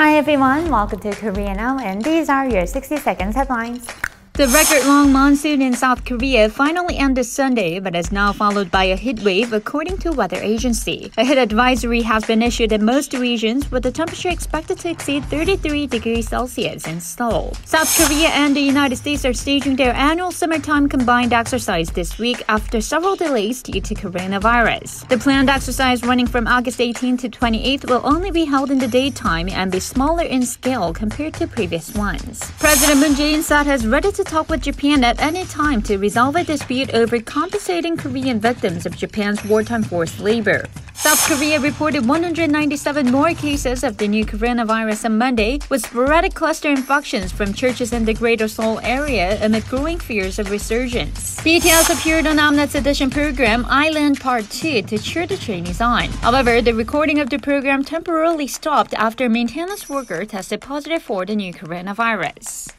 Hi everyone, welcome to Korea Now, and these are your 60 seconds headlines. The record-long monsoon in South Korea finally ended Sunday but is now followed by a heatwave, according to weather agency. A heat advisory has been issued in most regions, with the temperature expected to exceed 33 degrees Celsius in Seoul. South Korea and the United States are staging their annual summertime combined exercise this week after several delays due to coronavirus. The planned exercise, running from August 18 to 28, will only be held in the daytime and be smaller in scale compared to previous ones. President Moon Jae-in said he is ready to talk with Japan at any time to resolve a dispute over compensating Korean victims of Japan's wartime forced labor. South Korea reported 197 more cases of the new coronavirus on Monday, with sporadic cluster infections from churches in the Greater Seoul area amid growing fears of resurgence. BTS appeared on Mnet edition program I-LAND Part 2 to cheer the trainees on. However, the recording of the program temporarily stopped after a maintenance worker tested positive for the new coronavirus.